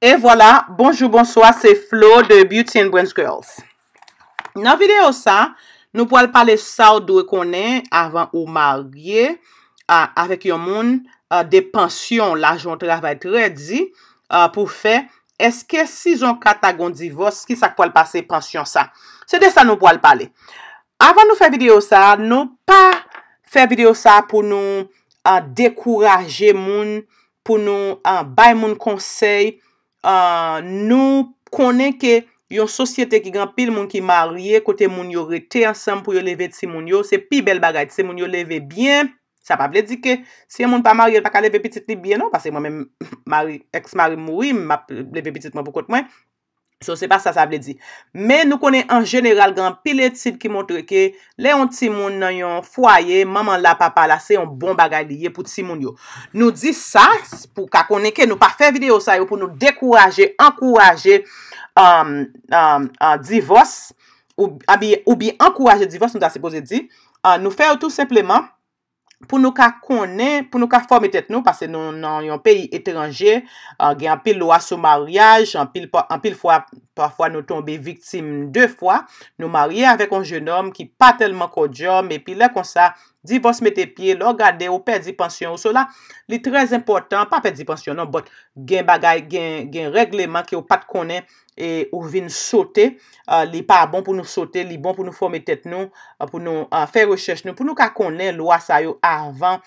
Et voilà, bonjour, bonsoir, c'est Flo de Beauty and Brains Girls. Dans la vidéo ça, nous pourrons parler de ça d'où qu'on est avant ou marié avec un monde des pensions, l'argent travail très dit pour faire. Est-ce que si on catagon divorce, qui ça pourrait passer pension ça? C'est de ça nous pourrons parler. Avant nous faire vidéo ça, nous pas faire vidéo ça pour nous décourager moun, pour nous bay moun conseil. Nous connaissons que yon société qui grand pile moun qui marié côté moun yo rete ensemble pour yo lever ti moun yo, c'est pi belle bagay, c'est moun yo lever bien. Ça pas veut dire que si moun pas marié pas ka lever petite li bien non, parce que moi même mari ex-mari mouri, m'a lever petite moi pour côté moi. So, c'est pas ça ça veut dire. Mais nous connaissons en général grand pile étude qui montre que les on ti moun nan yon foyer, maman la papa la c'est un bon bagay lié pour ti moun yo. Nous dit ça pour ka konnen que nous pas faire vidéo ça pour nous décourager, encourager divorce ou bien encourager divorce, nous ta supposé dire nous faire tout simplement pour nous ka connaître, pour nous ka former tête nous, parce que nous dans un pays étranger il y a un pile loi sur mariage, en pile fois parfois nous tomber victime deux fois nous marier avec un jeune homme qui pas tellement cordial, mais puis là comme ça divorce mettez pied là, regarder ou perdre pension ou cela li très important, pas perdre pension non, but gen bagay gen règlement qui ou pas de connaître et ou vinn sauter li pas bon pour nous sauter, li bon pour nous former tête nous, pour nous faire recherche nous, pour nous ka connaître loi ça yo avant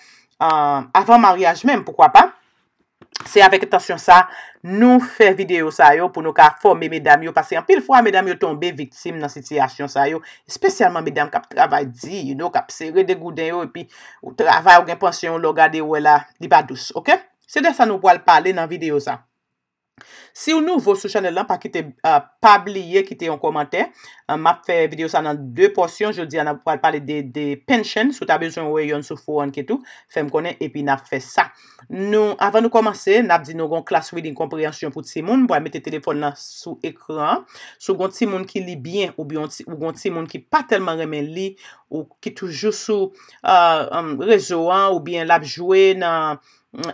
mariage même, pourquoi pas. C'est avec attention ça nous faire vidéo ça yo pour nous ka former mesdames yo, parce qu'en pile fois mesdames yo tomber victime dans situation ça yo, spécialement mesdames qui travaillent dit you know, qui serrer des goudin yo et puis ou travail ou gain pension lo garder ouais là, li pas douce, OK? C'est de ça nous pour parler dans vidéo ça. Si vous nouveau sur channel là, pas quitter pas oublier quitter un commentaire. M'a fait vidéo ça dans deux portions, je dis on va parler des pensions, si tu as besoin rayon sur 401K tout, fait me connaître et puis n'a fait ça. Nous avant nous commencer, n'a dit nous gon class reading compréhension pour ti moun, pour mettre téléphone là sous écran, sous gon ti moun qui lit bien ou bien ou gon ti moun qui pas tellement remen li ou qui toujours sous réseau ou bien l'a jouer dans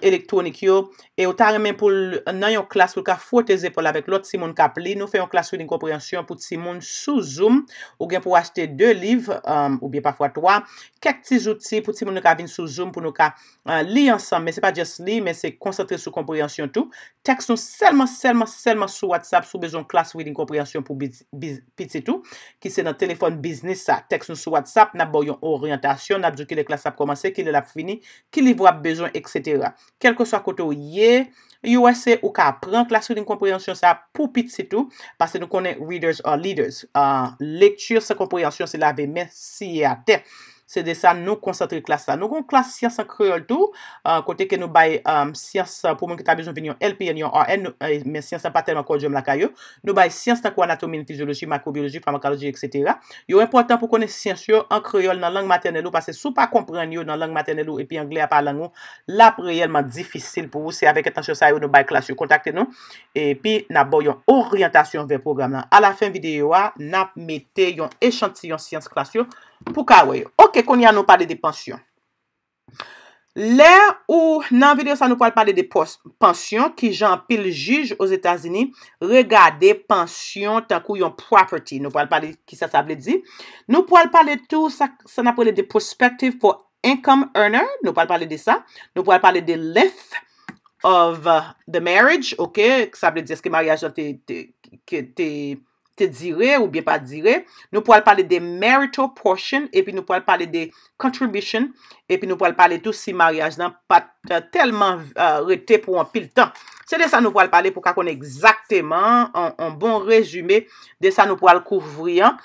électronique yo, et on t'a même pour dans une classe pour ka frotter épaules avec l'autre si moun k'ap li, nous fait une classe sur une compréhension pour ti moun sous Zoom ou bien pour acheter deux livres ou bien parfois trois, quelques petits outils pour ti moun ka vinn sous Zoom pour nous ka li ensemble, mais c'est pas juste li, mais c'est concentrer sur compréhension tout. Texte nous seulement sur WhatsApp sous besoin classe reading compréhension pour petit tout qui c'est dans téléphone business ça. Texte nous sur WhatsApp, n'a bon yon orientation, n'a dit que les classes a commencé, qu'il l'a fini, qu'il y voit besoin etc. Quel que soit côté yé, USA ou ka prend classe reading compréhension ça pour petit tout, parce que nous connaît readers or leaders. Lecture sans compréhension c'est la vie, mais si à terre. C'est de ça nous concentrer classe ça. Nous gon classe science en créole tout, côté que nous bail science pour moun ki ta besoin venir LPN yon ON, mais science pas tellement cordial la kayo. Nous bail science ta ko anatomie, physiologie, microbiologie, pharmacologie etc. Yo important pour connaître science yo en créole dans langue maternelle, parce que sou pas comprendre yo dans langue maternelle et puis anglais à parler nous, là réellement difficile pour vous. C'est avec attention ça yo nous bail classe yo, contactez nous et puis n'a bon yon orientation vers programme là. À la fin vidéo a n'a mettez yon échantillon science classe yo pour kawe. OK, qu'on y a nous parler des pensions. Là où dans vidéo ça nous parler des pensions qui j'en pile juge aux États-Unis, regardez pension tant que yon property, nous parler qui ça veut dire. Nous parler tout ça n'a parler des perspective for income earner, nous parler de ça. Nous parler des length of the marriage, OK, ça veut dire ce que mariage te dire ou bien pas dire. Nous pourrons parler des marital portion et puis nous pourrons parler des contribution et puis nous pourrons parler tout si mariage n'a pas tellement arrêté pour un pile temps. C'est de ça nous pourrons parler pour qu'on ait exactement un bon résumé de ça nous pourrons couvrir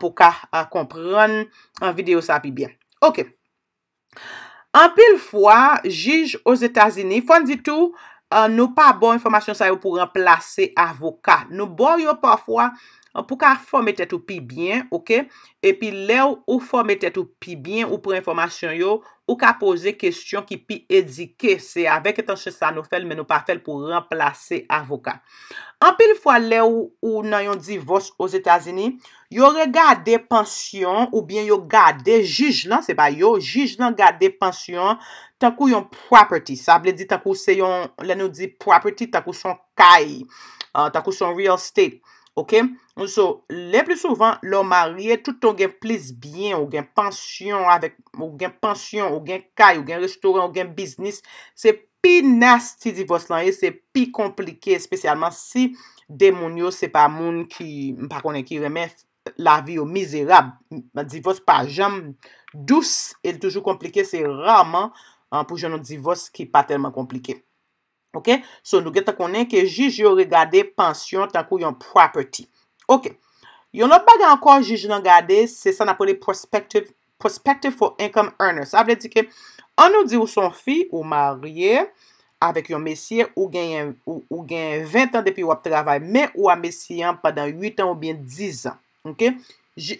pour qu'on comprenne en vidéo ça puis bien. OK. En pile fois, juge aux États-Unis font du tout. Nous pas bon information ça pour remplacer avocat. Nous bon yo parfois pour qu'à former tête ou pi bien, OK? Et puis là ou former tête ou pi bien ou pour information yo, ou qu'à poser question qui pi éduquer, c'est avec attention ça nous fait mais nous pas fait pour remplacer avocat. En pile fois là ou nan yon divorce aux États-Unis, yo regardé pension ou bien yo gardé juge là, c'est pas yo, juge là gardé pension tant kou yon property, ça veut dire tant kou c'est yon là nous dit property tant kou son caille, tant kou son real estate. OK? So, le plus souvent, l'homme marié, tout ton gen plus bien, ou gen pension avec, ou gen caille, ou gen restaurant, ou gen business, c'est pi nasty divorce lan, c'est pi compliqué, spécialement si des moun yo, c'est pas moun qui, par contre, qui remet la vie au misérable. Divorce par jam douce et toujours compliqué, c'est rarement pour jeune divorce qui pas tellement compliqué. OK? So, nous connaissons que juge yo regardé pension tant kou yon property. OK. Yon autre bagay encore juge nan gade, c'est ça n'appelé prospective for income earner. Ça veut dire que on nous dit ou son fille ou marié avec yon messier ou gagne ou gagne 20 ans depuis ou travail mais ou a messier pendant 8 ans ou bien 10 ans. OK?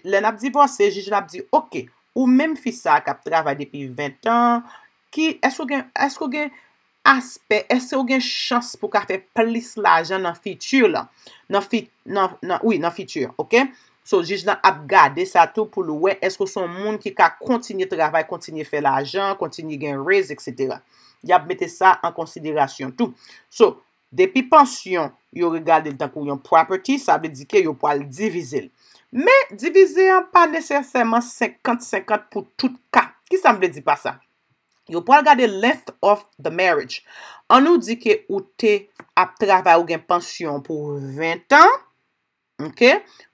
Le n'a divorcé, juge n'a dit OK, ou même fille ça qui travaille depuis 20 ans, qui est-ce que aspect, est-ce qu'on a une chance pour faire plus l'argent dans le futur? Oui, dans le futur. OK? So, juge là a gardé ça tout pour le ouais. Est-ce que son monde qui a continué de travailler, continué de faire l'argent, continué de gagner raise, etc. Il a mis ça en considération tout. So, depuis pension, il regarde le temps pour une property, ça veut dire qu'il peut le diviser. Mais diviser pas nécessairement 50-50 pour tout cas. Qui ça me dit pas ça? Yo pou regarder left of the marriage. On nous dit que ou te a travail ou gen pension pour 20 ans. OK?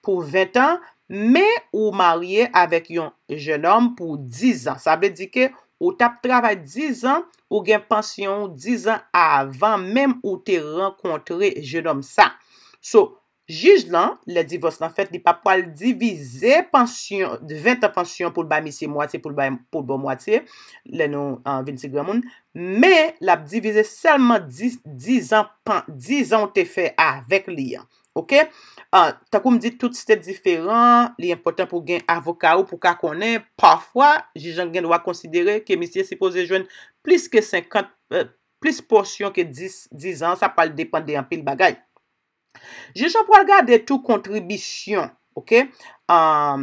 Pour 20 ans, mais ou marié avec yon jeune homme pour 10 ans. Ça veut dire que ou tap travail 10 ans ou gen pension 10 ans avant même ou te rencontré jeune homme ça. So, juge là, le divorce en fait, il pas pour diviser pension de 20 ans pension pour le bas monsieur moitié pour le bon moitié, le non en 26 grand monde, mais l'a diviser seulement 10 ans te fait avec lui. OK? T'as comme dit tout c'était différent, l'important pour gain avocat ou pour qu'a connaît parfois, juge gain doit considérer que monsieur supposé joindre plus que 50 plus portion que 10 ans, ça pas dépendre en pile bagaille. Juge pour regarder tout contribution, OK?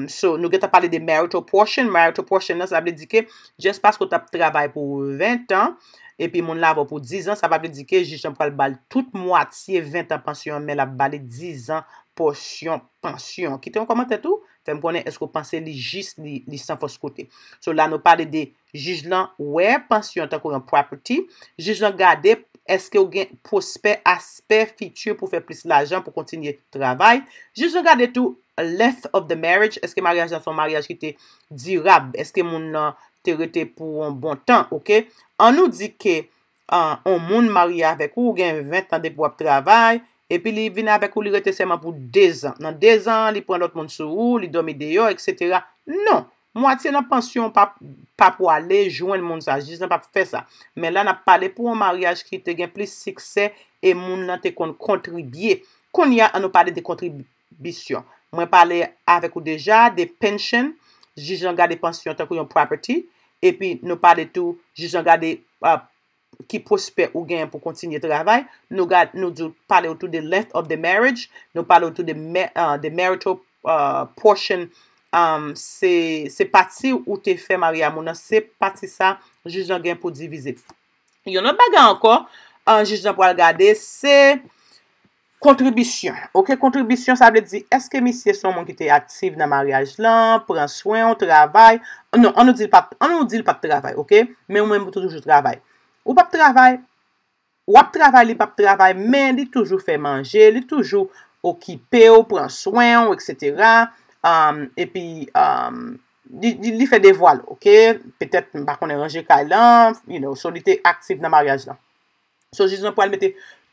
So, nous avons parlé de marital portion. Marital portion, ça veut dire que juste parce que tu as travaillé pour 20 ans et puis mon lave pour 10 ans, ça veut dire que juge pour le bal toute moitié 20 ans pension, mais la balle 10 ans portion pension. Qui te commenté tout? Fait me connaître, est-ce que vous pensez les juste les sans fausse côté? So, là, nous parlons de juge là, ouais, pension, tant qu'on property. Juge là, garder. Est-ce que vous avez prospect, aspect, futur pour faire plus l'argent, pour continuer le travail? Juste regardez tout, left of the marriage. Est-ce que mariage dans son mariage qui était durable? Est-ce que mon été pour un bon temps? OK? On nous dit que on monde marié avec vous, vous avez 20 ans de travail, et puis il vient avec vous, il reste seulement pour 2 ans. Dans 2 ans, il prend l'autre monde sur vous, il dormit dehors, etc. Non! Moitié dans pension pas pour aller joindre monde ça juste pas faire ça mais là n'a parlé pour un mariage qui te gain plus succès et monde là te contribuer qu'on y a à nous parler de contribution moi parler avec ou déjà des pensions juge regarder pension tant qu'on property et puis nous parler tout juge regarder qui prospère ou gain pour continuer travail nous parler autour de left of the marriage nous parler autour de the marital portion. C'est parti où tu fais Maria Mouna, c'est parti ça, juge d'un gain pour diviser. Il y en a bagarre encore, juge d'un pour regarder, c'est contribution. OK, contribution, ça veut dire, est-ce que monsieur son monde qui était actif dans le mariage là, prend soin, on travaille. Non, on nous dit pas de travail, OK, mais on même toujours travail. Ou pas de travail, ou pas de travail, mais il toujours fait manger, il toujours occupé, on prend soin, etc. Et puis il fait des voiles, OK, peut-être par qu'on est rangé calant, you know, solité active dans mariage là. So juste pour mettre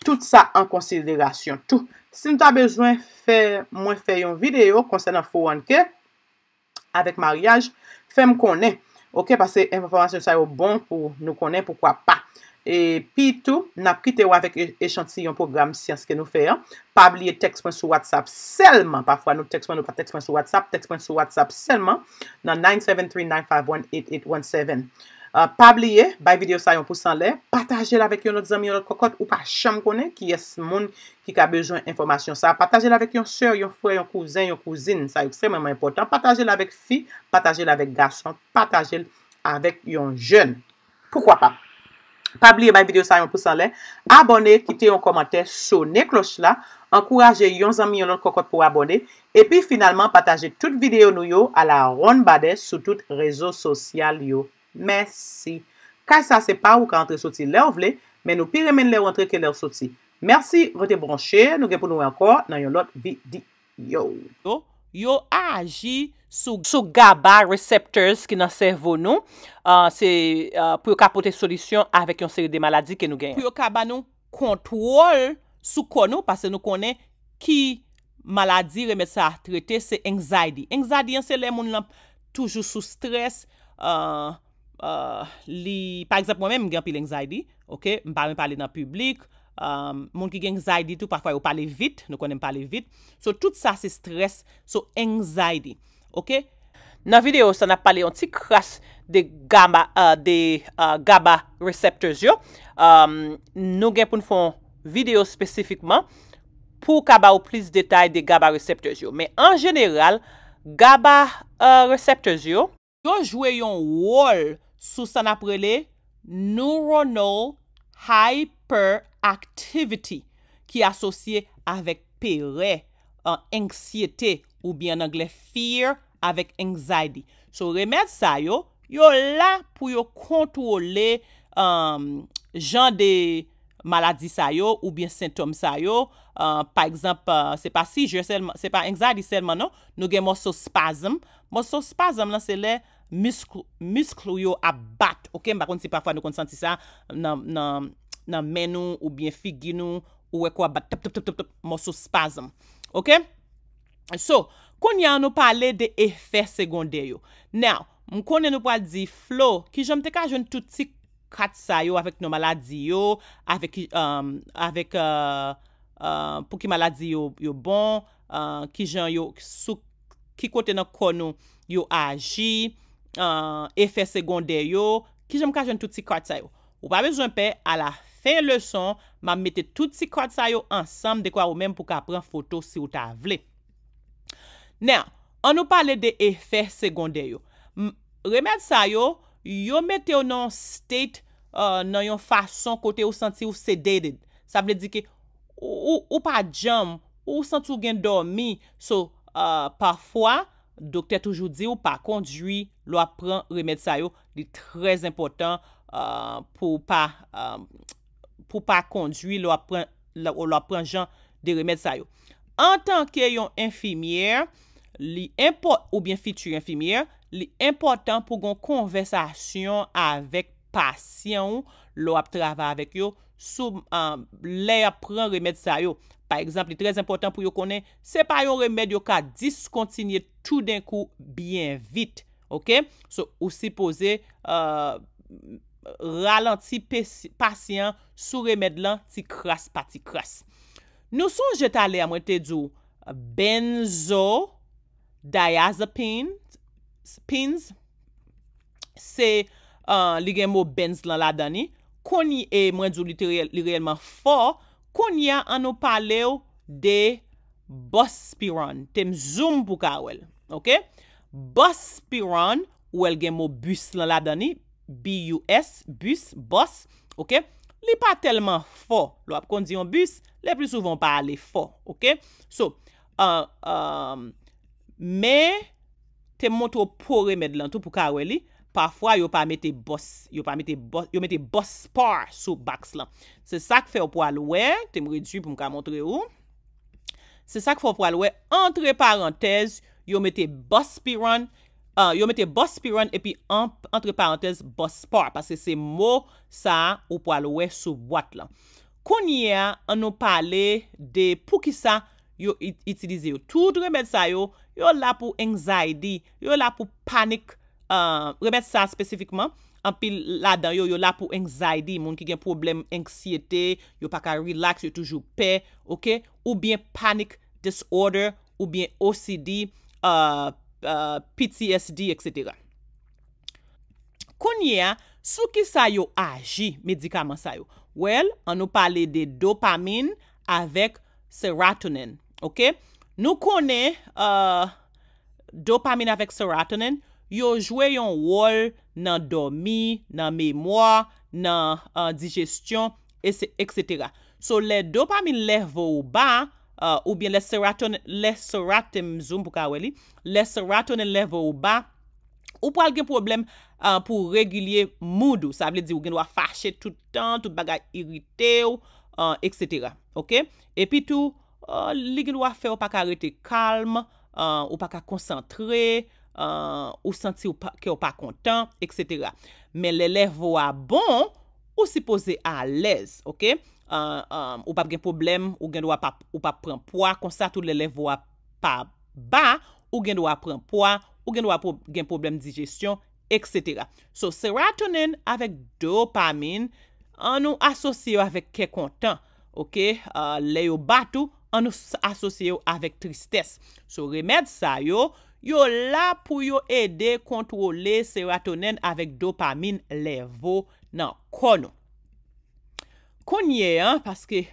tout ça en considération. Tout. Si nous avons besoin faire moi faire une vidéo concernant 401K avec mariage, fais me connaître. OK, parce que information ça est bon pour nous connaître pourquoi pas. Et puis tout, n'a quitté avec échantillon programme science que nous faisons. Pas oublier texte sur WhatsApp seulement. Parfois nous textons pas texte sur WhatsApp, texte sur WhatsApp seulement dans 973-951-8817. Pas oublier, by vidéo ça yon pouce en l'air, partagez-la avec yon autre ami, yon autre cocotte ou pas cham connaît qui est monde qui a besoin d'information ça. Partagez-la avec yon soeur, yon frère, yon cousin, yon cousine, ça extrêmement important. Partagez-la avec fille, partagez-la avec garçon, partagez-la avec yon jeune. Pourquoi pas? Pas oublier ma vidéo ça yon pouce en l'air, abonnez, quittez un commentaire, sonnez cloche là, encouragez yon amis yon autre cocotte pour abonner et puis finalement partagez toute vidéo nou yo à la ronde bade sur tout réseau social yo. Merci. Car ça c'est pas ou quand entre sorti l'air vle, mais nous pire men l'air rentre que l'air sorti. Merci, rete branché, nous gen pour nous encore dans une autre vidéo. Yo agi sou GABA receptors qui dans cerveau nous, c'est pour capoter solution avec une série de maladies que nous gagnons. Pour ka ba nou contrôle sou kon nou parce que nous connaît qui maladie remet ça traiter c'est anxiety. Anxiety c'est les moun toujours sous stress. Par exemple, moi-même, j'ai un peu d'anxiété, ok? Je ne parle pas dans le public, moun ki gen anxiety tout, parfois, yo parle vite, nous connaissons parler vite. So, tout ça, c'est stress, so, anxiety, ok? Dans la vidéo, ça n'a parlé un petit crash de GABA receptors, yo. Nous gen pou nou fon vidéo spécifiquement pour kaba ou plus de détails de GABA receptors, yo. Mais en général, GABA receptors, yo, jouer yon rôle sous ça n'appelé neuronal hyperactivity qui associé avec peur, anxiété ou bien en anglais fear avec anxiety. So remède ça yo là pour yo contrôler genre de maladie ça yo ou bien symptômes ça yo. Par exemple, c'est pas si je seulement, c'est pas anxiety seulement non, nous gen muscle spasm là c'est les muscle yo a bat, ok? Par contre, si parfois nous consentons ça dans main nous ou bien figi nous ou quoi bat top muscle spasm, ok? So quand y a nous parler des effets secondaires yo. Now, on connaît nous pas dit flow qui j'aime te ka jeune tout petit kat ça yo avec nos maladies yo, avec pour qui maladie yo bon, qui gens yo sous qui côté dans corps nous yo agi, effet secondaire yo, qui j'aime ka joine tout petit carte ça yo. Ou pas besoin paix à la fin leçon, m'a mettre tout petit carte ça yo ensemble de quoi ou même pour qu'a prendre photo si ou ta vle. Now, on nous parler des effets secondaires yo. Remède ça yo mette au non state dans une façon côté au senti ou sedated. Ça veut dire que ou pas jam, ou sentou gen dormi, so parfois docteur toujours dit ou pas conduit, lo prend remède ça yo, li très important pour pas conduire, lo prend gens de remède ça yo. En tant que yon infirmière, li import ou bien future infirmière, li important pour gon conversation avec patient, lo ap travay avec yo. Sous l'air prend remède ça yo. Par exemple, il est très important pour yo connaître, c'est pas un remède yo ka discontinuer tout d'un coup bien vite. OK? So, ou supposé ralentir patient sous remède là, ti crasse pas ti crasse. Nous songe t'aller à moitié du benzodiazepine pins c'est li gen mot benz la dani. Koni e mwen djou li réellement fort, koni a an nou pale de BuSpiron. Tem zoom pou ka wel, OK? BuSpiron, ou el gen mot bus la dani, BUS, bus, bus, OK? Li pa tellement fort, lo ap kondi yon bus, le plus souvent pa ale fort, OK? So, mais te montre pou remède lan tout pou ka wel li. Parfois yo pas mette boss, yo mette BuSpar sous box là. C'est ça que fait pour aller, tu me réduis pour me montrer où. C'est ça que fait pour aller entre parenthèses, yo mette BuSpiron, et puis entre parenthèses BuSpar parce que c'est mot ça ou pour aller sous boîte là. Konnya on nous parler de pour qui ça yo utiliser tout remède ça yo là pour anxiety, yo là pour panique. Remède ça spécifiquement en pile là-dedans yo là pour anxiety, moun qui gen problème anxiété, yo pas ka relax, yo toujours paix, OK, ou bien panic disorder ou bien OCD, PTSD, etc. Kounye, sou ki sa yo agi médicament sa yo? Well, on nous parle de dopamine avec sérotonine, OK? Nous connaissons dopamine avec sérotonine, yo joué yon rôle dans dormi, dans mémoire, dans digestion, etc. So les dopamine level bas ou bien les sérotonine level bas, ou pour alguien problème pour réguler mood, ça veut dire ou gen doit fâcher tout le temps, tout bagay irrité etc. OK? Et puis tout li gen doit faire pas arrêter calme, ou pas concentrer, ou sentir que ou pas content, etc. Mais l'élève a bon ou supposé à l'aise, OK? Ou pas gen problème, ou gen doit pas ou pas prendre poids, comme ça tout l'élève a pas bas, ou gen doit prendre poids, ou gen doit gen problème digestion, etc. So sérotonine avec dopamine on nous associe avec quelque content, OK? Les yo batou on nous associe avec tristesse. So remède ça yo là pour yo aider contrôler sérotonine avec dopamine level nan kono. Konye hein, parce que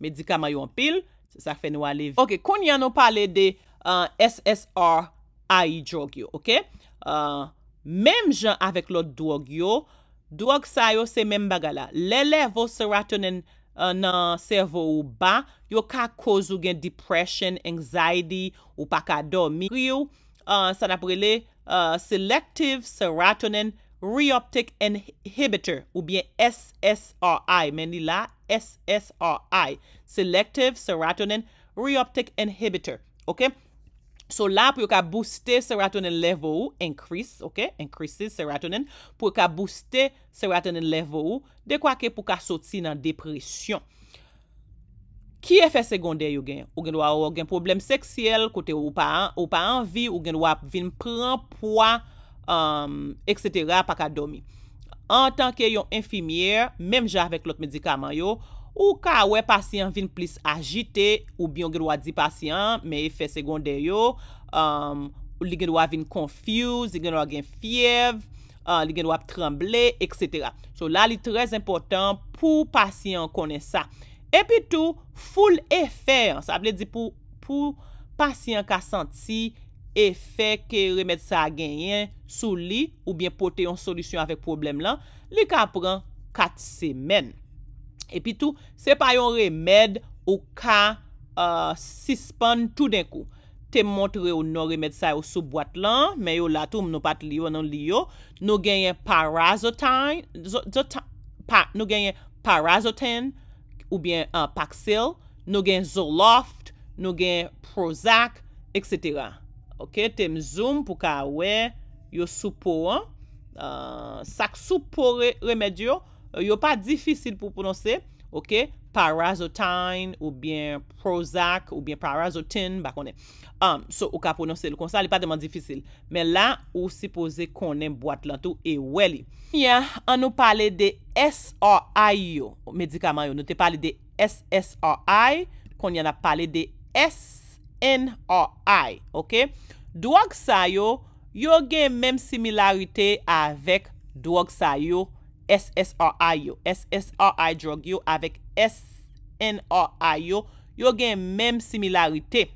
médicament yo en pile, ça fait nous aller. OK, konye nous parler de SSRI drug yo, OK? Même gens avec l'autre drogue ça yo c'est même bagala. L'élève sérotonine nan cerveau ou bas, yo ka cause ou gen depression, anxiety ou pa ka dormi. Ça n'appelle selective serotonin reuptake inhibitor ou bien SSRI, men li la SSRI, selective serotonin reuptake inhibitor, OK? So là pour ka booster serotonin level increase, OK? Increase serotonin pour ka booster serotonin level de quoi que pour ka sorti dans dépression. Qui est fait secondaire yo gen? Ou gen doit avoir un problème sexuel côté ou pas envie, ou gen doit vinn prend poids etc. pas ka dormi. En tant que yon infirmière, même j'ai avec l'autre médicament yo, ou ka wè patient vin plus agité ou bien gen doit di patient mais effet secondaire yo ou li gen doit vin confuse, li gen doit gen fièvre, li gen doit trembler, etc. So là li très important pour patient connaît ça. Et puis tout full effet, ça veut dire pour patient ka senti effet que remède ça gagné sous li ou bien porter une solution avec problème là, li ka prend 4 semaines. Et puis tout, c'est pas un remède ou ka suspend tout d'un coup. Te montre ou non remède ça ou sous boîte là, mais yo la tout nous pas li yo non li yo. Nous gagnons Paroxetine, nous gagnons Paroxetine ou bien Paxel, nous gagnons Zoloft, nous gagnons Prozac, etc. OK, te zoom pour ka ouais yo sous po hein. Ça sous po remède yo. Yo pas difficile pour prononcer, OK? Parazotine ou bien Prozac ou bien Parazotine, bah connaît. So ou ka prononcer le comme ça, il pas tellement difficile. Mais là, ou supposé connaît boîte là tout et welly. Yeah, on nous parler de SRI yo, médicament yo, nous te parler de SSRI, qu'on y en a parlé de SNRI, OK? Drogue ça yo gen même similarité avec drogue ça yo SSRI yo, SSRI drug yo avec SNRI yo gen même similarité.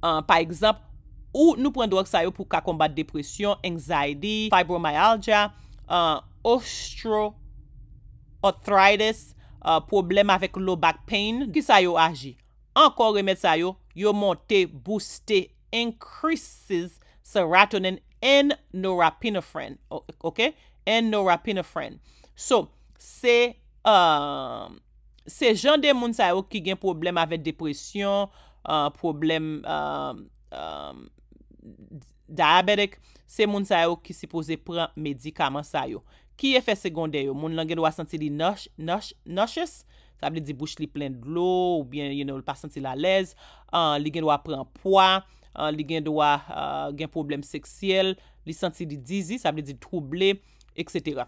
Par exemple, ou nous prenons drug sa yo pour ka combattre dépression, anxiety, fibromyalgia, osteoarthritis, problème avec low back pain, qui sa yo agi. Encore remède sa yo monte, booster, increases serotonin and norepinephrine, OK? And norepinephrine. So, c'est gens de moun sa yo qui gen problème avec dépression, problème diabétique, c'est moun sa yo qui supposé prendre médicament sa yo. Qui effet secondaire yo? Moun lan gen doit senti li nauseous, ça veut dire bouche li plein de l'eau ou bien you know, le pas senti la l'aise, li gen doit prendre poids, li gen doit gen problème sexuel, li senti li dizi, ça veut dire troublé, etc.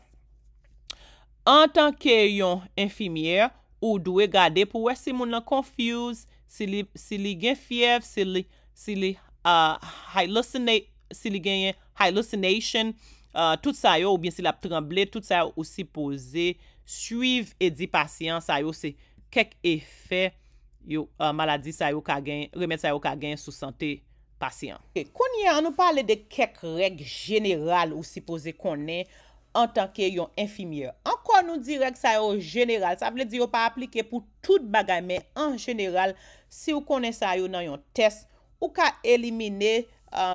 En tant que yon infirmière, ou doit garder pour voir si moun nan confuse, si li gen fièvre, si li gen hallucination, tout ça yo, ou bien si la tremble, tout ça yo aussi posé, suivre et dit patient, ça yo c'est quelques effets yo maladie ça yo ka gen, remède ça yo ka gen sous santé patient. Konya nous parler de quelques règles générales ou supposé connaître en tant que yon infirmière. Encore nous direct ça yo général, ça veut dire yo pas appliquer pour tout bagay, mais en général, si vous connaissez ça yo dans yon test, ou ka éliminer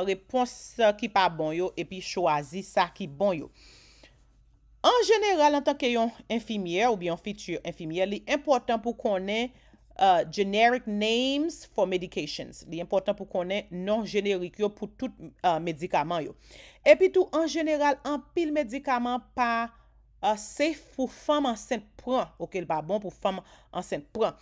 réponse qui pas bon yo et puis choisir ça qui bon yo. En général, en tant que yon infirmière ou bien future infirmière, li important pour connaître generic names for medications. Li important pour connaître non générique yo pour tout médicament yo. Et puis tout en général, en pile médicament pas safe pour femme enceinte prend. OK, pas bon pour femme enceinte prend.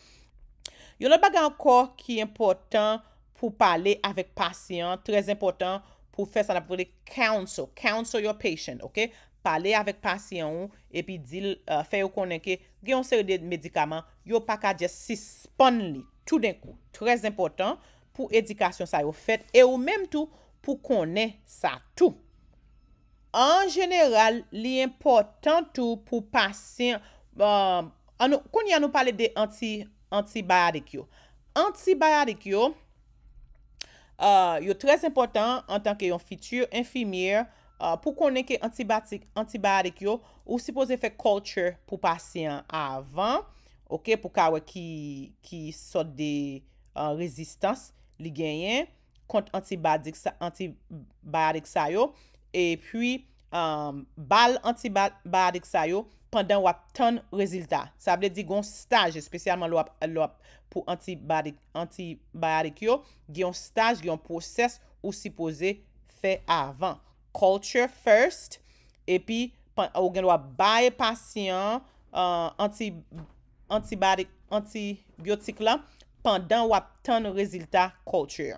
Yon l'autre bagage encore qui est important pour parler avec patient, très important pour faire ça pour les counsel, counsel your patient, OK? Parler avec patient et puis dire faire connaître que yon série de médicaments yo pas ka just suspend li tout d'un coup, très important pour éducation ça yo fait et ou même tout pour connaître ça tout. En général, li important tout pour patient quand y a nous parler de antibiotiques yo. Antibiotiques yo yo très important en tant que yon future infirmière. Pour connaître antibiotiques yo ou supposé faire culture pour patient avant, OK, pour ka qui sort de résistance li gagne contre antibiotiques ça yo et puis bal antibiotiques ça yo pendant wap ton résultat. Ça veut dire gon stage spécialement l'op pour antibiotiques yo, gon stage, gon process ou supposé faire avant. Culture first et puis ou gen doit bailler patient antibiotique là pendant ou attendre résultat culture.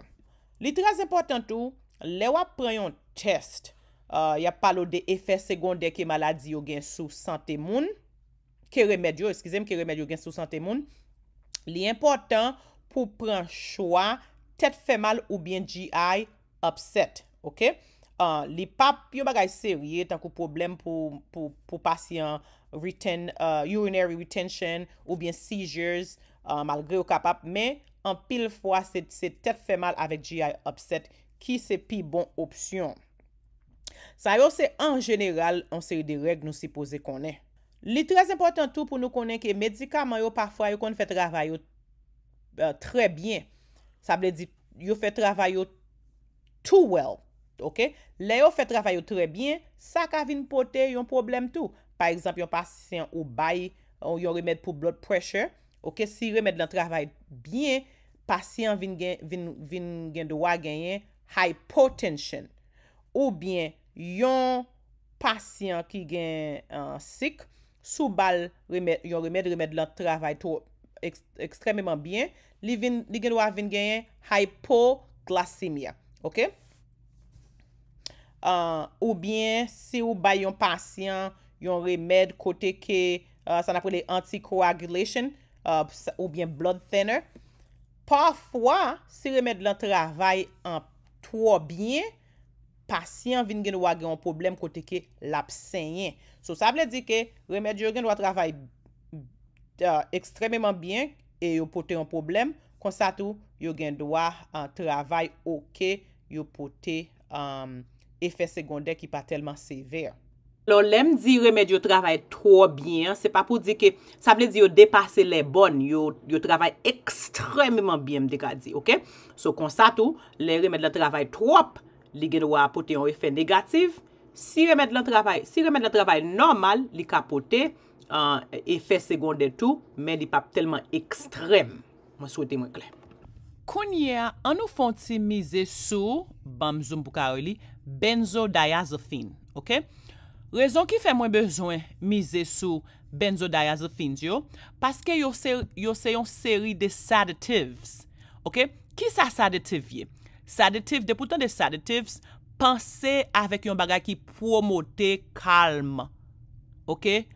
Li très important tout, les ou prend un test, y a parlé de effets secondaires que maladie yo gen sous santé moun, que remède yo, excusez-moi, que remède yo gen sous santé moun. Li important pour prendre choix tête fait mal ou bien GI upset, OK? Les papes, yon bagay sérieux, tant que problème pour patient, urinary retention ou bien seizures, malgré au capable, mais en pile fois, c'est tête fait mal avec GI upset qui c'est pi bon option. Ça yo c'est en général, on série de règles nous supposé connaître. Li très important tout pour nous connaître que médicament yo parfois yo kon fait travail très bien. Ça veut dire yo fait travail too well. OK, les yo fait travail très bien, ça ka vin porter yon problème tout. Par exemple, yon patient ou bail yon remède pour blood pressure, OK, si remède dans travail bien, patient vin gen droit gagner hypotension ou bien yon patient qui gen sick sous bal remède dans travail tout extrêmement bien, li gen droit vin gagner hypoglycemia, OK? Ou bien si ou ba yon patient yon remède côté que ça n'appelle anticoagulation ou bien blood thinner, parfois si remède lan travail en trop bien, patient vin gen wa gen un problème côté que l'absenyen. So ça veut dire que remède yo gen doit travail extrêmement bien et yo porter un problème comme ça tout yo gen doit en travail OK, yo porter effet secondaire qui pas tellement sévère. Alors, l'aime dit remède yo travaille trop bien, c'est pas pour dire que ça veut dire yo dépasser les bonnes, yo travaille extrêmement bien me dit, OK? So comme ça tout, les remèdes la travail trop, li gen droit apporter un effet négatif. Si remède la travail normal, li capoter un effet secondaire tout, mais li pas tellement extrême. Moi souhaite moi clair. Konya, an nou fon ti mize sou bamzoum pou karoli benzodiazepine, OK? Raison qui fait moins besoin miser sou benzodiazepine yo parce que yo se yon série de sedatives, OK? Qui ça sedative? Sedative de pourtant de sedatives pensez avec un bagage qui promote calme. OK? Et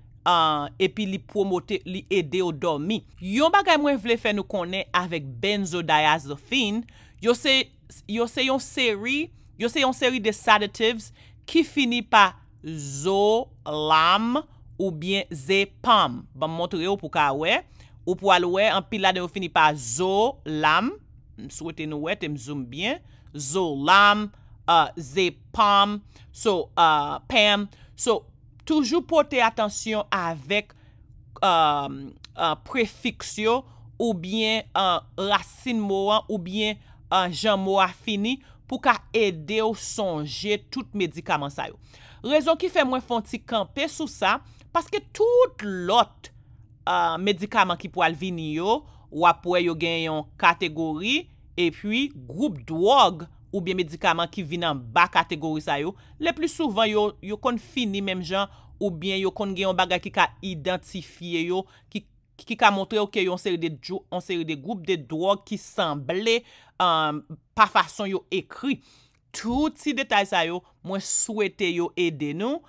puis li promote, li aider au dormi. Yon bagay mwen vle fè nou konnen avec benzodiazepine, yo se yon série de sedatives qui finit par Zolam ou bien Zepam. Bon montre yo pou ka wè ou pou al wè en pile la de yo fini par Zolam. Souhaitez nous wè, te mzoom bien. Zolam, Zepam, Pam. So toujours porter attention avec préfixio ou bien racine moan ou bien jan moa fini pour ka aider ou songer tout médicament sa yo. Raison qui fait moins fonti camper sous ça parce que tout l'autre médicament qui pour alvini yo ou après yo genyon catégorie et puis groupe drogue ou bien médicaments qui viennent en bas catégorie ça yo les plus souvent yo kon fini même gens ou bien yo kon gen yon bagay ki ka identifié yo qui ka montré OK yon série de groupes de drogue qui semblait par façon yo écrit tout petit détail ça yo moi souhaiter yo aider nous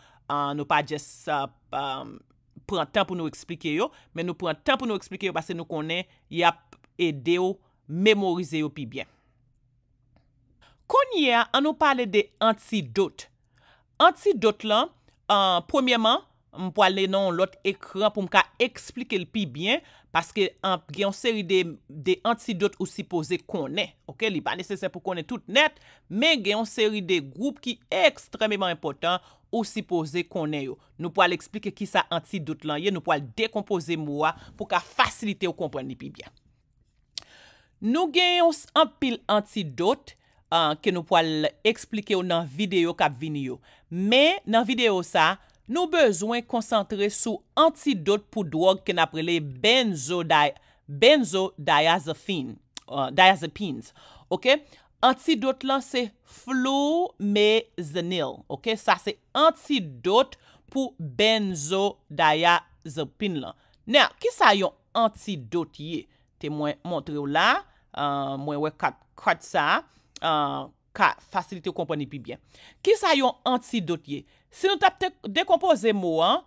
nous pas juste prend temps pour nous expliquer yo mais nous prend temps pour nous expliquer yo parce que nous connaît y a aider ou mémoriser yo puis bien. Konye, on nous parle de antidote. Antidote là, premièrement, on peut aller dans l'autre écran pour me expliquer le plus bien parce que il y a une série de antidotes aussi posés qu'on est. OK, il n'est pas nécessaire pour qu'on ait tout net, mais il y a une série de groupes qui est extrêmement important aussi posés qu'on est. Nous pouvons expliquer qui ça antidote là, nous pouvons décomposer moi pour qu'à faciliter au comprendre le plus bien. Nous gagnons un pile antidote que nous pouvons expliquer dans vidéo qui vient yo. Mais dans vidéo ça, nous besoin concentrer sur antidote pour drogue que appelé benzodiazepine, diazepines. OK? Antidote là c'est Flumazenil. OK? Ça c'est antidote pour benzodiazepine là. Now, qui ça yon antidote yé? Témoin montre là, moi ouais quatre ça. Ka faciliter comprendre plus bien. Qui ça yon antidote ye? Si nous tapons décomposer mot an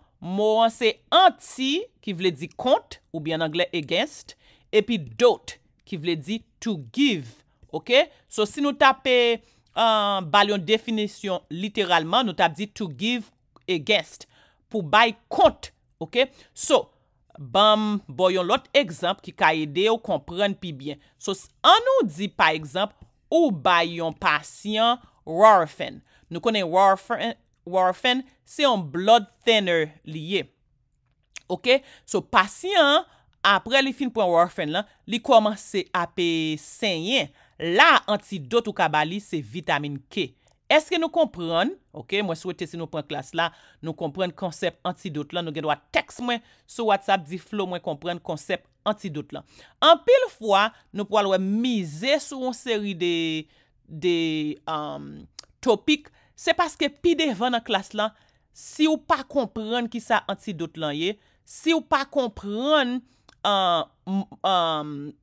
c'est anti qui veut dire contre ou bien en anglais against et puis dote qui veut dire to give. OK? So si nous tapons balion définition littéralement nous tapons dit to give against pour by contre. OK? So bam voyons l'autre exemple qui ka aider ou comprendre plus bien. So on nous dit par exemple ou bayon patient Warfarin. Nous connaissons Warfarin, c'est un blood thinner lié. OK? So patient après les fin pour Warfarin là, il commence à saigner. Là antidote ou kabali c'est vitamine K. Est-ce que nous comprenons? OK, moi souhaite si nous prend classe là, nous comprendre concept antidote là, nous gen doit texte moi sur WhatsApp di flow moi comprendre concept antidote là. En pile fois, nous pourrons miser sur une série de topics, c'est parce que pi devant dans classe là, si ou pas comprendre qui ça antidote là yé, si ou pas comprendre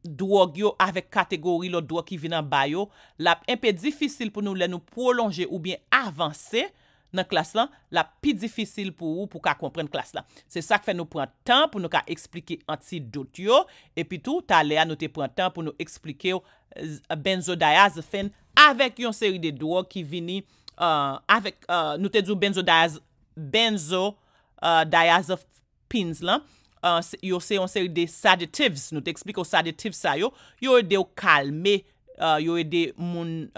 drogue yo avec catégorie l'autre drogue qui vient en bas yo, la un peu difficile pour nous les nous prolonger ou bien avancer dans classe là, la plus difficile pour ou pour ka comprendre classe là. C'est ça qui fait nous prendre temps pour nous ka expliquer antidote yo et puis tout aller à nous te prendre temps pour nous expliquer benzodiazepine avec une série de drogues qui vient avec nous te dit benzodiazepines là. Yo se yon série de sedatives. Nous t'explique aux sedatives ça yo. Yo aide ou calmer, yo aide moun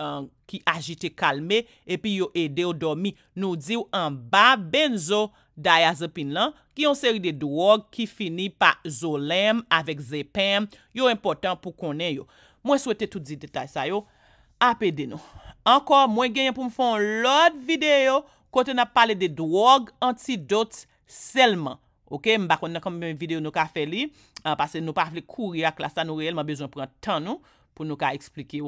qui agite calmer et puis yo aide ou dormi. Nous dit en bas benzodiazepine là qui yon série de drogue qui finit par Zolem avec Zepam. Yo important pour connaître yo. Moi souhaite tout dit détail ça yo. Apede nous. Encore moi gagne pour me faire l'autre vidéo côté n'a parlé de drogue antidote seulement. OK, m'ba konn combien vidéo nous ka fait li parce que nous pas vle courir à classe, nous réellement besoin prend temps nous pour nous ka expliquer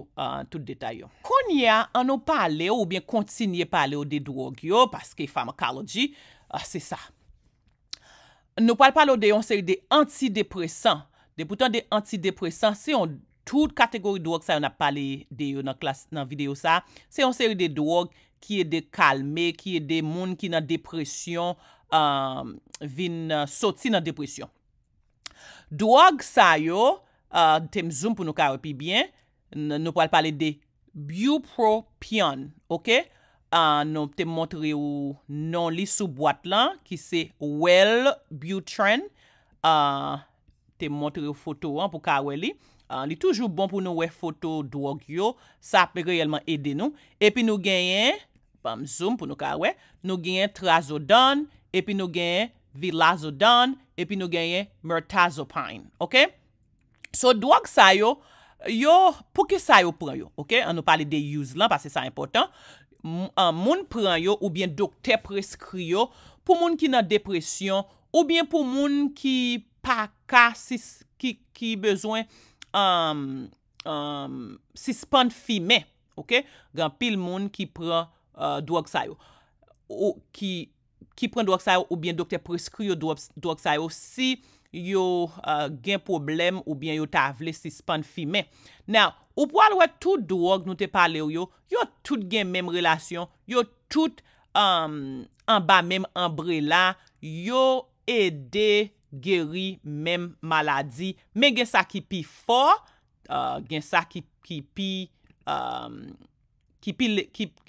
tout détail. Konya on nous parler ou bien continuer parler de drogue yo parce que pharmacologie c'est ça. Nous parlons de une série de antidépressants. De pourtant des antidépressants, c'est on toute catégorie de drogue ça on a parlé de yo dans classe dans vidéo ça. C'est une série de drogue qui est décalmé, qui est des monde qui dans dépression, vin sorti dans dépression. Drogue ça yo, tem zoom pour nous capi bien, nous pourrons parler de Bupropion, OK? Nous te montrer ou non li sous boîte là qui c'est Wellbutrin, te montrer une photo hein, pour Kaweli. Il est toujours bon pour nous faire photo drogue yo, ça peut réellement aider nous. Et puis nous gagnons, pam zoom pour nous kawe, nous gagnons Trazodon, et puis nous gagnons Vilazodone, et puis nous gagnons Mirtazapine, OK? So drogue ça yo, yo pour que ça yo prend yo, OK? On nous parle de use là parce que c'est important. Un moun prend yo ou bien docteur prescrit yo pour moun qui dans dépression ou bien pour moun qui pas qui besoin suspend fumée, OK? Grand pile moun qui prend drogue ça yo ou qui prend drogue ça ou bien docteur prescrit yo drogue ça yo si yo gen problème ou bien yo ta vle suspend fumée. Now, ou pour aller tout drogue nous te parler yo, yo tout gen même relation, yo tout en bas même umbrella, yo aider guérir même maladie, mais gen ça qui pi fort, gen ça qui pi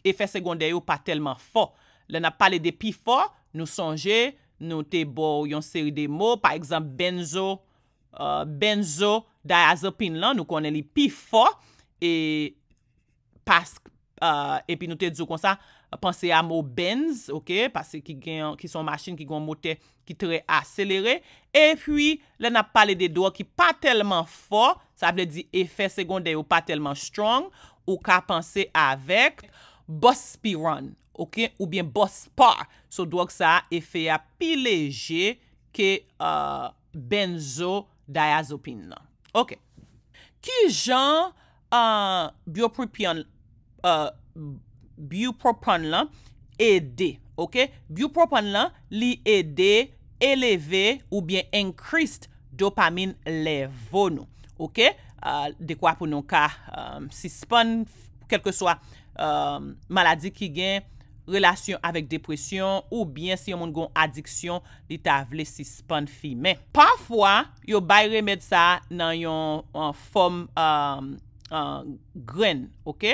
effet secondaire yo pas tellement fort. Là n'a parlé de pi fort, nous songer nous te bo yon série de mots, par exemple benzo diazepine là nous connaît les pi fort et parce et puis nous te dit comme ça penser à mot benz, OK, parce qui sont machines qui ont moteur qui très accéléré. Et puis là n'a parlé des drogues qui pas tellement fort, ça veut dire effet secondaire ou pas tellement strong ou ka penser avec BuSpar, OK, ou bien BuSpar. So drogue ça effet a plus léger que benzodiazepine. OK. Qui genre bupropion là aider, OK? Bupropion là li aider élever ou bien increased dopamine level, OK? De quoi pour nous ka suspend quel que soit maladie qui gagne relation avec dépression ou bien si on gon addiction, li ta vle suspend fumée. Parfois, yo bay remède ça dans yon en forme graine, OK?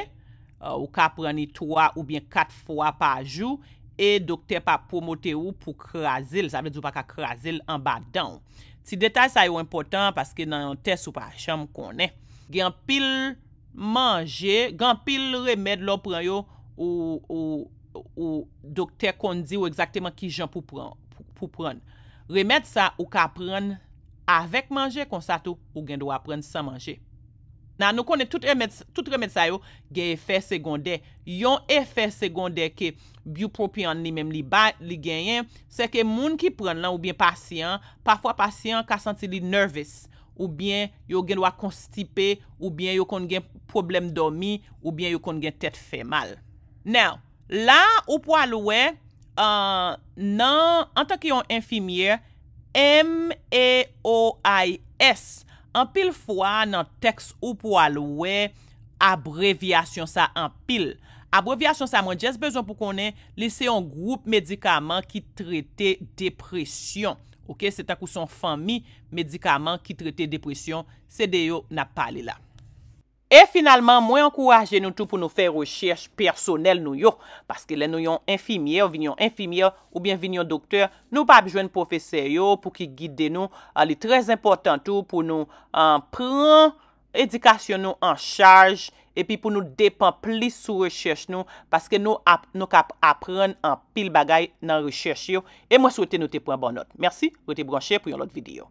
Ou ka prendre 3 ou bien 4 fois par jour et docteur pa promoter ou pour craser, ça veut dire pas ka craser en bas dedans. Ti détail ça yo important parce que dans un test ou pas chambre connaît. Gen pile manger, gen pile remède l'on prend yo ou docteur kon di ou exactement qui jan pou prendre pour prendre remède ça ou ka prendre avec manger comme ça tout ou gen doit prendre sans manger. Nan nou connaît tout remède ça yo gen effet secondaire. Yon effet secondaire que bupropion ni même li genyen, c'est que moun ki prend lan ou bien patient, parfois patient ka senti li nervous ou bien yo gen doit constipé ou bien yo kon gen problème dormi ou bien yo kon gen tête fait mal. Now, là ou pour louer non en tant qu'yon infirmière MAOIS en pile fois dans texte ou pour louer abréviation ça en pile. Abréviation ça moi j'ai besoin pour connaître c'est un groupe médicament qui traite dépression. OK, c'est à coup son famille médicament qui traite dépression, c'est de yo n'a parlé là. Et finalement, moi encourager nous tout pour nous faire recherche personnelle nous yo parce que les nous yon infirmière ou bien vignon docteur, nous pas besoin de professeur yo pour qui guider nous, il est très important tout pour nous prendre éducation nous en charge et puis pour nous dépend plus sur recherche nous parce que nous cap apprendre en pile bagaille dans recherche yo et moi souhaiter nous te prendre bonne note. Merci, vous êtes branché pour une autre vidéo.